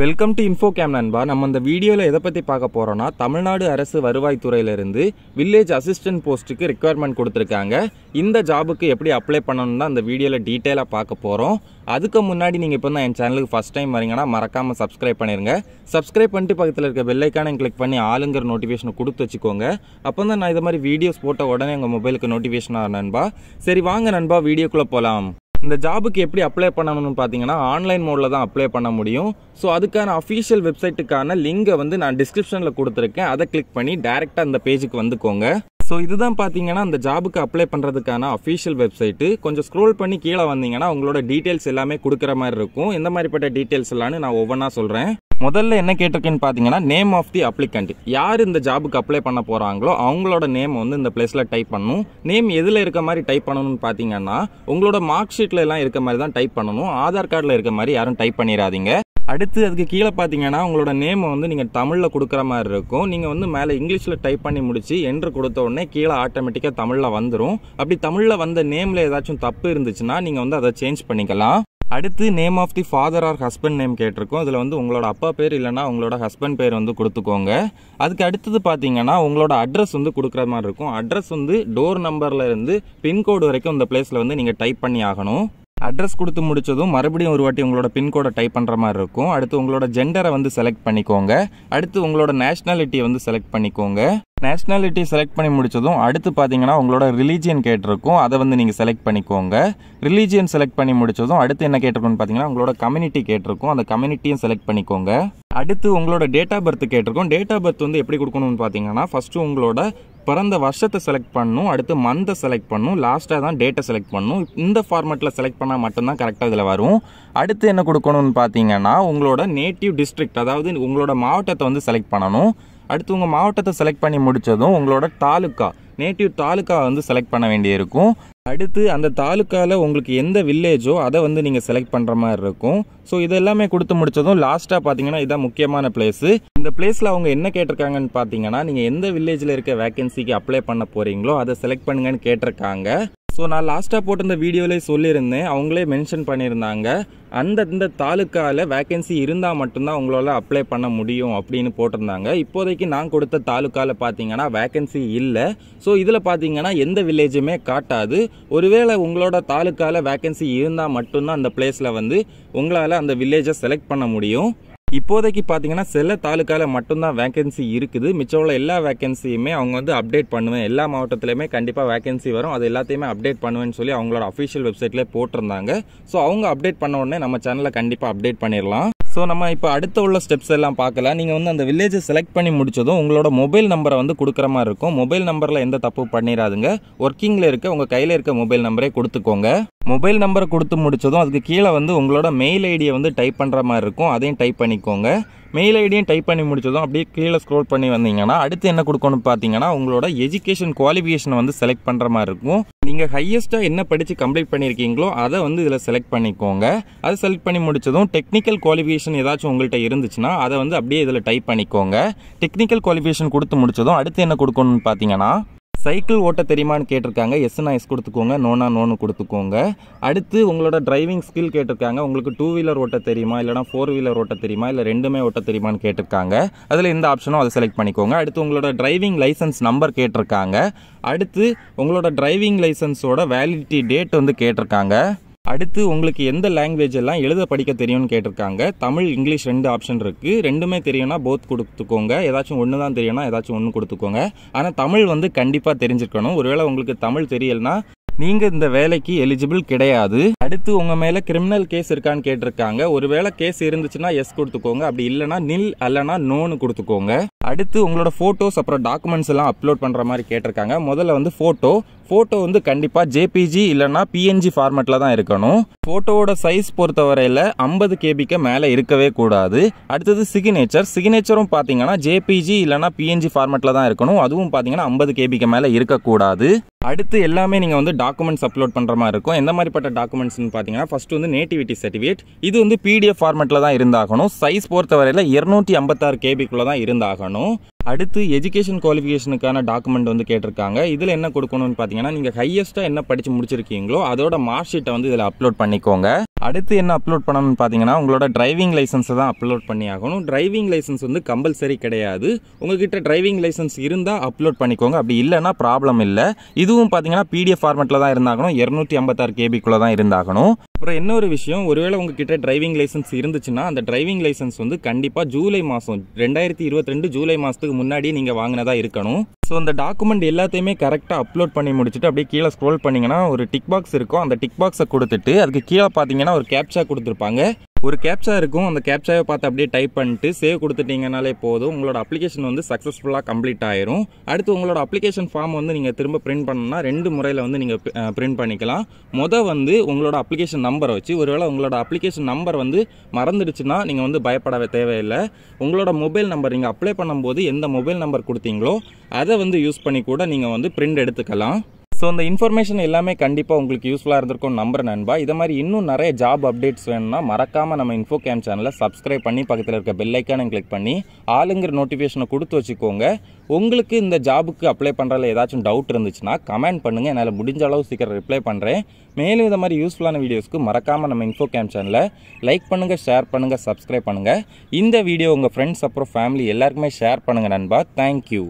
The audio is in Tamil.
Welcome to Infocam நண்பா. நம்ம இந்த வீடியோல எதை பத்தி பார்க்க போறோம்னா தமிழ்நாடு அரசு வருவாய் துறையில இருந்து வில்லேஜ் அசிஸ்டன்ட் போஸ்ட்க்கு ரிக்வயர்மென்ட் கொடுத்திருக்காங்க. இந்த ஜாபுக்கு எப்படி அப்ளை பண்ணனும்னு தான் இந்த வீடியோல டீடைலா பார்க்க போறோம். அதுக்கு முன்னாடி நீங்க இப்போதான் என் சேனலுக்கு ஃபர்ஸ்ட் டைம் வரீங்கன்னா மறக்காம Subscribe பண்ணிருங்க. Subscribe பண்ணிட்டு பக்கத்துல இருக்க பெல் ஐகானை கிளிக் பண்ணி ஆளுங்கற நோட்டிஃபிகேஷனை கொடுத்து வச்சுக்கோங்க. அப்பதான் நான் இந்த மாதிரி வீடியோஸ் போட்ட உடனே உங்க மொபைலுக்கு நோட்டிஃபிகேஷன் ஆகும் நண்பா. சரி வாங்க நண்பா வீடியோக்குள்ள போலாம். இந்த ஜாபுக்கு எப்படி அப்ளை பண்ணனும்னு பாத்தீங்கன்னா ஆன்லைன் மோட்ல தான் அப்ளை பண்ண முடியும். சோ அதுக்கான ஆபீஷியல் வெப்சைட்டுக்கான லிங்கை வந்து நான் டிஸ்கிரிப்ஷன்ல கொடுத்திருக்கேன். அதை கிளிக் பண்ணி டைரக்டா அந்த பேஜுக்கு வந்துக்கோங்க. சோ இதுதான் பாத்தீங்கன்னா அந்த ஜாபுக்கு அப்ளை பண்றதுக்கான ஆபீஷியல் வெப்சைட். கொஞ்சம் ஸ்க்ரோல் பண்ணி கீழ வந்தீங்கன்னா உங்களோட டீடைல்ஸ் எல்லாமே கொடுக்கிற மாதிரி இருக்கும். இந்த மாதிரிப்பட்ட டீடைல்ஸ் எல்லாமே நான் ஒவ்வொன்னா சொல்றேன். முதல்ல என்ன கேட்டிருக்கேன்னு பார்த்தீங்கன்னா நேம் ஆஃப் தி அப்ளிகண்ட், யார் இந்த ஜாபுக்கு அப்ளை பண்ண போகிறாங்களோ அவங்களோட நேம் வந்து இந்த பிளேஸில் டைப் பண்ணணும். நேம் எதில் இருக்க மாதிரி டைப் பண்ணணும்னு பார்த்தீங்கன்னா உங்களோட மார்க் ஷீட்டில் எல்லாம் இருக்க மாதிரி தான் டைப் பண்ணணும். ஆதார் கார்டில் இருக்க மாதிரி யாரும் டைப் பண்ணிடாதீங்க. அடுத்து அதுக்கு கீழே பார்த்தீங்கன்னா உங்களோட நேமை வந்து நீங்கள் தமிழில் கொடுக்குற மாதிரி இருக்கும். நீங்கள் வந்து மேலே இங்கிலீஷில் டைப் பண்ணி முடிச்சு என்ட்ரு கொடுத்த உடனே கீழே ஆட்டோமேட்டிக்காக தமிழில் வந்துடும். அப்படி தமிழில் வந்த நேமில் ஏதாச்சும் தப்பு இருந்துச்சுன்னா நீங்கள் வந்து அதை சேஞ்ச் பண்ணிக்கலாம். அடுத்து name of the father or husband name கேட்டிருக்கோம். இதில் வந்து உங்களோட அப்பா பேர் இல்லைனா உங்களோட ஹஸ்பண்ட் பேர் வந்து கொடுத்துக்கோங்க. அதுக்கு அடுத்தது பார்த்தீங்கன்னா உங்களோட அட்ரஸ் வந்து கொடுக்குற மாதிரி இருக்கும். அட்ரஸ் வந்து டோர் நம்பர்லேருந்து பின்கோடு வரைக்கும் இந்த பிளேஸில் வந்து நீங்கள் டைப் பண்ணி ஆகணும். அட்ரஸ் கொடுத்து முடிச்சதும் மறுபடியும் ஒரு வாட்டி உங்களோட பின்கோடை டைப் பண்ணுற மாதிரி இருக்கும். அடுத்து உங்களோட ஜெண்டரை வந்து செலக்ட் பண்ணிக்கோங்க. அடுத்து உங்களோட நேஷ்னாலிட்டியை வந்து செலக்ட் பண்ணிக்கோங்க. நேஷ்னாலிட்டி செலக்ட் பண்ணி முடிச்சதும் அடுத்து பார்த்தீங்கன்னா உங்களோட ரிலீஜியன் கேட்டிருக்கும். அதை வந்து நீங்கள் செலக்ட் பண்ணிக்கோங்க. ரிலீஜியன் செலக்ட் பண்ணி முடிச்சதும் அடுத்து என்ன கேட்டிருக்குன்னு பார்த்தீங்கன்னா உங்களோட கம்யூனிட்டி கேட்டிருக்கும். அந்த கம்யூனிட்டியும் செலக்ட் பண்ணிக்கோங்க. அடுத்து உங்களோட டேட் ஆஃப் பர்த் கேட்டிருக்கும். டேட் ஆஃப் பர்த் வந்து எப்படி கொடுக்கணும்னு பார்த்தீங்கன்னா ஃபஸ்ட்டு உங்களோட பிறந்த வருஷத்தை செலக்ட் பண்ணணும். அடுத்து மந்தை செலக்ட் பண்ணணும். லாஸ்ட்டாக தான் டேட்டை செலக்ட் பண்ணணும். இந்த ஃபார்மேட்டில் செலக்ட் பண்ணால் மட்டும்தான் கரெக்டாக இதில் வரும். அடுத்து என்ன கொடுக்கணும்னு பார்த்தீங்கன்னா உங்களோட நேட்டிவ் டிஸ்ட்ரிக்ட், அதாவது உங்களோட மாவட்டத்தை வந்து செலக்ட் பண்ணணும். அடுத்து உங்கள் மாவட்டத்தை செலக்ட் பண்ணி முடித்ததும் உங்களோட தாலுக்கா, நேட்டிவ் தாலுக்கா வந்து செலக்ட் பண்ண வேண்டியிருக்கும். அடுத்து அந்த தாலுக்காவில் உங்களுக்கு எந்த வில்லேஜோ அதை வந்து நீங்கள் செலக்ட் பண்ணுற மாதிரி இருக்கும். ஸோ இதெல்லாமே கொடுத்து முடித்ததும் லாஸ்ட்டாக பார்த்தீங்கன்னா இதான் முக்கியமான பிளேஸு. இந்த பிளேஸில் அவங்க என்ன கேட்டிருக்காங்கன்னு பார்த்தீங்கன்னா நீங்கள் எந்த வில்லேஜில் இருக்க வேக்கன்சிக்கு அப்ளை பண்ண போகிறீங்களோ அதை செலக்ட் பண்ணுங்கன்னு கேட்டிருக்காங்க. ஸோ நான் லாஸ்ட்டாக போட்டிருந்த வீடியோவிலே சொல்லியிருந்தேன், அவங்களே மென்ஷன் பண்ணியிருந்தாங்க இந்த தாலுக்காவில் வேக்கன்சி இருந்தால் மட்டும்தான் உங்களால் அப்ளை பண்ண முடியும் அப்படின்னு போட்டிருந்தாங்க. இப்போதைக்கு நான் கொடுத்த தாலுக்காவில் பார்த்தீங்கன்னா வேக்கன்சி இல்லை. ஸோ இதில் பார்த்தீங்கன்னா எந்த வில்லேஜுமே காட்டாது. ஒருவேளை உங்களோட தாலுக்காவில் வேக்கன்சி இருந்தால் மட்டும்தான் அந்த பிளேஸில் வந்து உங்களால் அந்த வில்லேஜை செலக்ட் பண்ண முடியும். இப்போதைக்கு பார்த்தீங்கன்னா சில தாலுக்காவில் மட்டும்தான் வேக்கன்சி இருக்குது. மிச்சம் உள்ள எல்லா வேக்கன்சியுமே அவங்க வந்து அப்டேட் பண்ணுவேன், எல்லா மாவட்டத்துலையுமே கண்டிப்பாக வேக்கன்சி வரும், அது எல்லாத்தையுமே அப்டேட் பண்ணுவேன்னு சொல்லி அவங்களோட அஃபிஷியல் வெப்சைட்லேயே போட்டிருந்தாங்க. ஸோ அவங்க அப்டேட் பண்ண உடனே நம்ம சேனலில் கண்டிப்பாக அப்டேட் பண்ணிடலாம். ஸோ நம்ம இப்போ அடுத்த உள்ள ஸ்டெப்ஸ் எல்லாம் பார்க்கலாம். நீங்கள் வந்து அந்த வில்லேஜை செலக்ட் பண்ணி முடிச்சதும் உங்களோட மொபைல் நம்பரை வந்து கொடுக்குற மாதிரி இருக்கும். மொபைல் நம்பரில் எந்த தப்பு பண்ணிடாதுங்க. ஒர்க்கிங்கில் இருக்க உங்கள் கையில் இருக்க மொபைல் நம்பரே கொடுத்துக்கோங்க. மொபைல் நம்பரை கொடுத்து முடிச்சதும் அதுக்கு கீழே வந்து உங்களோட மெயில் ஐடியை வந்து டைப் பண்ணுற மாதிரி இருக்கும். அதையும் டைப் பண்ணிக்கோங்க. மெயில் ஐடியும் டைப் பண்ணி முடிச்சதும் அப்படியே கீழே ஸ்க்ரோல் பண்ணி வந்தீங்கன்னா அடுத்து என்ன கொடுக்கணும்னு பார்த்தீங்கன்னா உங்களோட எஜுகேஷன் குவாலிஃபிகேஷனை வந்து செலக்ட் பண்ணுற மாதிரி இருக்கும். நீங்கள் ஹையஸ்ட்டாக என்ன படித்து கம்ப்ளீட் பண்ணியிருக்கீங்களோ அதை வந்து இதில் செலக்ட் பண்ணிக்கோங்க. அதை செலக்ட் பண்ணி முடிச்சதும் டெக்னிக்கல் குவாலிஃபிகேஷன் ஏதாச்சும் உங்கள்கிட்ட இருந்துச்சுன்னா அதை வந்து அப்படியே இதில் டைப் பண்ணிக்கோங்க. டெக்னிக்கல் குவாலிஃபிகேஷன் கொடுத்து முடிச்சதும் அடுத்து என்ன கொடுக்கணும்னு பார்த்தீங்கன்னா சைக்கிள் ஓட்ட தெரியுமான்னு கேட்டிருக்காங்க. எஸ்னா எஸ் கொடுத்துக்கோங்க, நோனா நோன்னு கொடுத்துக்கோங்க. அடுத்து உங்களோட டிரைவிங் ஸ்கில் கேட்டிருக்காங்க. உங்களுக்கு 2 வீலர் ஓட்ட தெரியுமா, இல்லைனா 4 வீலர் ஓட்ட தெரியுமா, இல்லை ரெண்டுமே ஓட்ட தெரியுமான்னு கேட்டிருக்காங்க. அதில் எந்த ஆப்ஷனும் அதை செலக்ட் பண்ணிக்கோங்க. அடுத்து உங்களோட டிரைவிங் லைசன்ஸ் நம்பர் கேட்டிருக்காங்க. அடுத்து உங்களோட டிரைவிங் லைசன்ஸோட வேலிடிட்டி டேட் வந்து கேட்டிருக்காங்க. அடுத்து உங்களுக்கு எந்த லாங்குவேஜ் எல்லாம் எழுத படிக்க தெரியும்னு கேட்டிருக்காங்க. தமிழ் இங்கிலீஷ் ரெண்டு ஆப்ஷன் இருக்குது. ரெண்டுமே தெரியும்னா போத் கொடுத்துக்கோங்க. ஏதாச்சும் ஒன்று தான் தெரியும்னா ஏதாச்சும் ஒன்று கொடுத்துக்கோங்க. ஆனால் தமிழ் வந்து கண்டிப்பாக தெரிஞ்சிருக்கணும். ஒருவேளை உங்களுக்கு தமிழ் தெரியலனா நீங்கள் இந்த வேலைக்கு எலிஜிபிள் கிடையாது. அடுத்து உங்கள் மேலே கிரிமினல் கேஸ் இருக்கான்னு கேட்டிருக்காங்க. ஒருவேளை கேஸ் இருந்துச்சுன்னா எஸ் கொடுத்துக்கோங்க. அப்படி இல்லைனா நில் அல்லனா நோன்னு கொடுத்துக்கோங்க. அடுத்து உங்களோட ஃபோட்டோஸ் அப்புறம் டாக்குமெண்ட்ஸ் எல்லாம் அப்லோட் பண்ணுற மாதிரி கேட்டிருக்காங்க. முதல்ல வந்து ஃபோட்டோ வந்து கண்டிப்பாக ஜேபிஜி இல்லைனா பிஎன்ஜி ஃபார்மேட்டில் தான் இருக்கணும். ஃபோட்டோவோட சைஸ் பொறுத்தவரையில் 50 KBக்கு மேலே இருக்கவே கூடாது. அடுத்தது சிக்னேச்சரும் பார்த்தீங்கன்னா ஜேபிஜி இல்லைனா பிஎன்ஜி ஃபார்மேட்டில் தான் இருக்கணும். அதுவும் பார்த்தீங்கன்னா 50 KBக்கு மேலே இருக்கக்கூடாது. அடுத்து எல்லாமே நீங்கள் வந்து டாக்குமெண்ட்ஸ் அப்லோட் பண்ணுற மாதிரி இருக்கும். எந்த மாதிரிப்பட்ட டாக்குமெண்ட்ஸ்னு பார்த்தீங்கன்னா ஃபஸ்ட்டு வந்து நேட்டிவிட்டி சர்டிஃபிகேட், இது வந்து பிடிஎஃப் ஃபார்மேட்டில் தான் இருந்தாகணும். சைஸ் பொறுத்தவரையில் 256 KBக்குள்ளே தான் இருந்தாகணும். அடுத்து எஜுகேஷன் குவாலிஃபிகேஷனுக்கான டாக்குமெண்ட் வந்து கேட்டிருக்காங்க. இதில் என்ன கொடுக்கணும்னு பார்த்தீங்கன்னா நீங்கள் ஹையஸ்ட்டாக என்ன படித்து முடிச்சிருக்கீங்களோ அதோட மார்க் ஷீட்டை வந்து இதில் அப்லோட் பண்ணிக்கோங்க. அடுத்து என்ன அப்லோட் பண்ணணும்னு பார்த்தீங்கன்னா உங்களோட டிரைவிங் லைசன்ஸை தான் அப்லோட் பண்ணி ஆகணும். டிரைவிங் லைசன்ஸ் வந்து கம்பல்சரி கிடையாது. உங்ககிட்ட டிரைவிங் லைசன்ஸ் இருந்தால் அப்லோட் பண்ணிக்கோங்க, அப்படி இல்லைன்னா ப்ராப்ளம் இல்லை. இதுவும் பார்த்தீங்கன்னா பிடிஎஃப் ஃபார்மெட்டில் தான் இருந்தாகணும், 256 கேபிக்குள்ளே தான் இருந்தாகணும். அப்புறம் இன்னொரு விஷயம், ஒருவேளை உங்ககிட்ட டிரைவிங் லைசன்ஸ் இருந்துச்சுன்னா அந்த டிரைவிங் லைசன்ஸ் வந்து கண்டிப்பாக ஜூலை மாதம் 2022 ஜூலை மாதத்துக்கு முன்னாடி நீங்கள் வாங்கினதாக இருக்கணும். ஸோ அந்த டாக்குமெண்ட் எல்லாத்தையுமே கரெக்டாக அப்லோட் பண்ணி முடிச்சுட்டு அப்படியே கீழே ஸ்க்ரோல் பண்ணிங்கன்னா ஒரு டிக் பாக்ஸ் இருக்கும். அந்த டிக் பாக்ஸை கொடுத்துட்டு அதுக்கு கீழே பார்த்தீங்கன்னா ஒரு கேப்சா கொடுத்துருப்பாங்க, ஒரு கேப்சா இருக்கும். அந்த கேப்சாவை பார்த்து அப்படியே டைப் பண்ணிட்டு சேவ் கொடுத்துட்டிங்கனாலே போதும், உங்களோட அப்ளிகேஷன் வந்து சக்ஸஸ்ஃபுல்லாக கம்ப்ளீட் ஆயிரும். அடுத்து உங்களோட அப்ளிகேஷன் ஃபார்ம் வந்து நீங்கள் திரும்ப பிரிண்ட் பண்ணணும்னா 2 முறையில் வந்து நீங்கள் பிரிண்ட் பண்ணிக்கலாம். வந்து உங்களோட அப்ளிகேஷன் நம்பரை வச்சு, ஒருவேளை உங்களோட அப்ளிகேஷன் நம்பர் வந்து மறந்துடுச்சுன்னா நீங்கள் வந்து பயப்படவே தேவையில்லை. உங்களோட மொபைல் நம்பர் நீங்கள் அப்ளை பண்ணும்போது எந்த மொபைல் நம்பர் கொடுத்தீங்களோ அதை வந்து யூஸ் பண்ணி கூட நீங்கள் வந்து பிரிண்ட் எடுத்துக்கலாம். ஸோ இந்த இன்ஃபர்மேஷன் எல்லாமே கண்டிப்பாக உங்களுக்கு யூஸ்ஃபுல்லாக இருந்திருக்கும் நம்புறேன் நண்பா. இதை மாதிரி இன்னும் நிறைய ஜாப் அப்டேட்ஸ் வேணும்னா மறக்காமல் நம்ம இன்ஃபோகேம் சேனலை சப்ஸ்கிரைப் பண்ணி பக்கத்தில் இருக்க பெல் ஐக்கானை கிளிக் பண்ணி ஆளுங்கிற நோட்டிஃபிகேஷனை கொடுத்து வச்சுக்கோங்க. உங்களுக்கு இந்த ஜாபுக்கு அப்ளை பண்ணுறதுல ஏதாச்சும் டவுட் இருந்துச்சுன்னா கமெண்ட் பண்ணுங்கள், என்னால் முடிஞ்ச அளவு சீக்கிரம் ரிப்ளை பண்ணுறேன். மேலும் இதை மாதிரி யூஸ்ஃபுல்லான வீடியோஸ்க்கு மறக்காமல் நம்ம இன்ஃபோகேம் சேனலை லைக் பண்ணுங்கள், ஷேர் பண்ணுங்கள், சப்ஸ்கிரைப் பண்ணுங்கள். இந்த வீடியோ உங்கள் ஃப்ரெண்ட்ஸ் அப்புறம் ஃபேமிலி எல்லாருக்குமே ஷேர் பண்ணுங்கள் நண்பா. தேங்க்யூ.